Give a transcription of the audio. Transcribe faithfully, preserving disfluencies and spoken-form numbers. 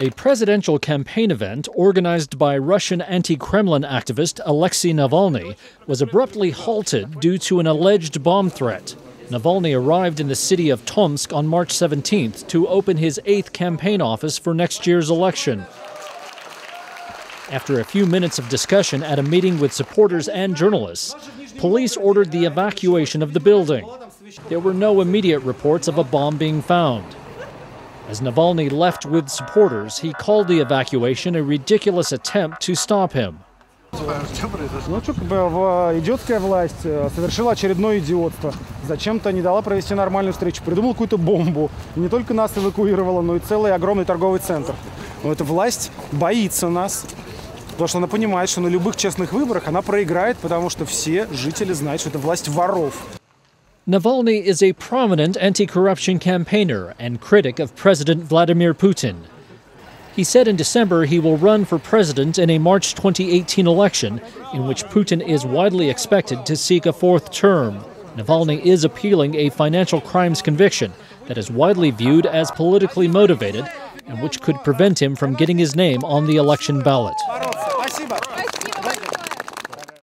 A presidential campaign event organized by Russian anti-Kremlin activist Alexei Navalny was abruptly halted due to an alleged bomb threat. Navalny arrived in the city of Tomsk on March seventeenth to open his eighth campaign office for next year's election. After a few minutes of discussion at a meeting with supporters and journalists, police ordered the evacuation of the building. There were no immediate reports of a bomb being found. As Navalny left with supporters, he called the evacuation a ridiculous attempt to stop him. Ну что, идиотская власть совершила очередное идиотство. Зачем-то не дала провести нормальную встречу, придумал какую-то бомбу. Не только нас эвакуировала, но и целый огромный торговый центр. Но эта власть боится нас, потому что она понимает, что на любых честных выборах она проиграет, потому что все жители знают, что это власть воров. Navalny is a prominent anti-corruption campaigner and critic of President Vladimir Putin. He said in December he will run for president in a March twenty eighteen election in which Putin is widely expected to seek a fourth term. Navalny is appealing a financial crimes conviction that is widely viewed as politically motivated and which could prevent him from getting his name on the election ballot.